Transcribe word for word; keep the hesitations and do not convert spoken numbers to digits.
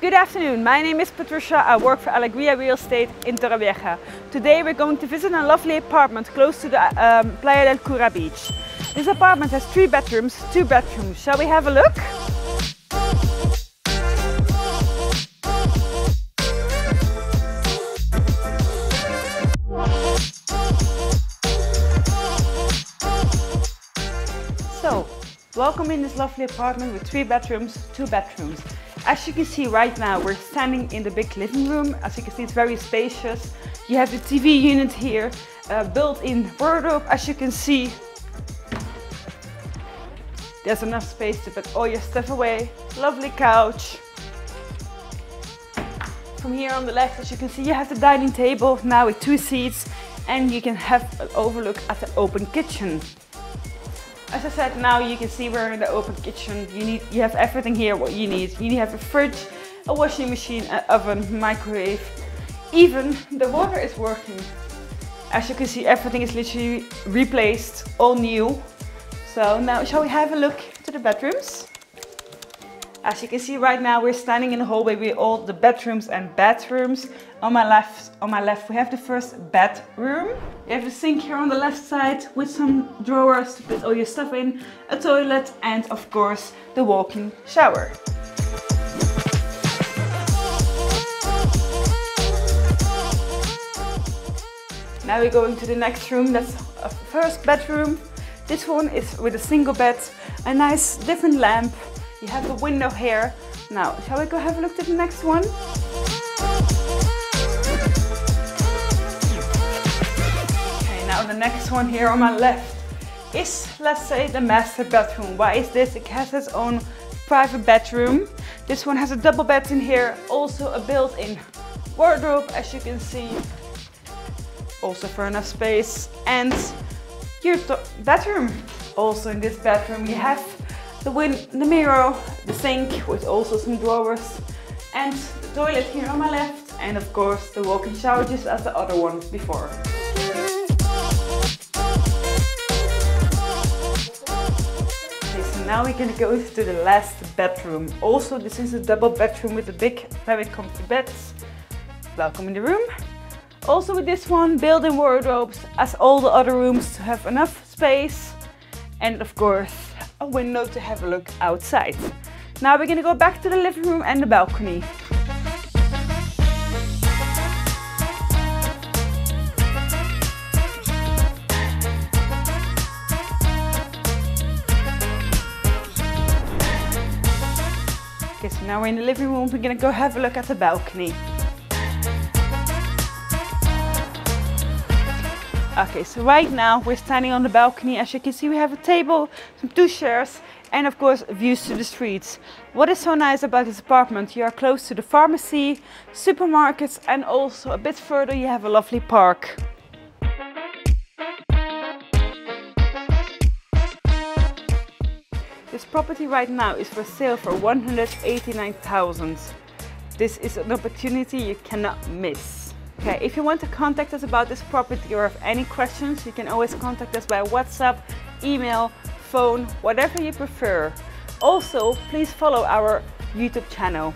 Good afternoon, my name is Patricia. I work for Alegria Real Estate in Torrevieja. Today we're going to visit a lovely apartment close to the um, Playa del Cura beach. This apartment has three bedrooms, two bathrooms. Shall we have a look? So, welcome in this lovely apartment with three bedrooms, two bathrooms. As you can see right now, we're standing in the big living room. As you can see, it's very spacious. You have the T V unit here, uh, built-in wardrobe. As you can see, there's enough space to put all your stuff away. Lovely couch. From here on the left, as you can see, you have the dining table now with two seats, and you can have an overlook at the open kitchen. As I said, now you can see we're in the open kitchen. You need, you have everything here what you need. You have a fridge, a washing machine, an oven, microwave. Even the water is working. As you can see, everything is literally replaced, all new. So now, shall we have a look to the bedrooms? As you can see right now, we're standing in the hallway with all the bedrooms and bathrooms. On my left, on my left, we have the first bedroom. You have a sink here on the left side with some drawers to put all your stuff in, a toilet, and of course, the walk-in shower. Now we're going to the next room. That's a first bedroom. This one is with a single bed, a nice different lamp. You have the window here. Now, shall we go have a look at the next one? Okay, now the next one here on my left is, let's say, the master bedroom. Why is this? It has its own private bedroom. This one has a double bed in here, also a built-in wardrobe, as you can see. Also for enough space. And your bathroom. Also in this bedroom you have The, wind, the mirror, the sink with also some drawers, and the toilet here on my left, and of course the walk-in shower just as the other one before. Okay, so now we're gonna go to the last bedroom. Also, this is a double bedroom with a big, very comfy bed. Welcome in the room. Also with this one, built-in wardrobes as all the other rooms to have enough space, and of course a window to have a look outside. Now we're gonna go back to the living room and the balcony. Okay, so now we're in the living room, we're gonna go have a look at the balcony. Okay, so right now we're standing on the balcony. As you can see, we have a table, some two chairs, and of course views to the streets. What is so nice about this apartment? You are close to the pharmacy, supermarkets, and also a bit further you have a lovely park. This property right now is for sale for one hundred eighty-nine thousand. This is an opportunity you cannot miss. Okay, if you want to contact us about this property or have any questions, you can always contact us by WhatsApp, email, phone, whatever you prefer. Also, please follow our YouTube channel.